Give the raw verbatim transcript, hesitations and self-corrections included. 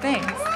Thanks.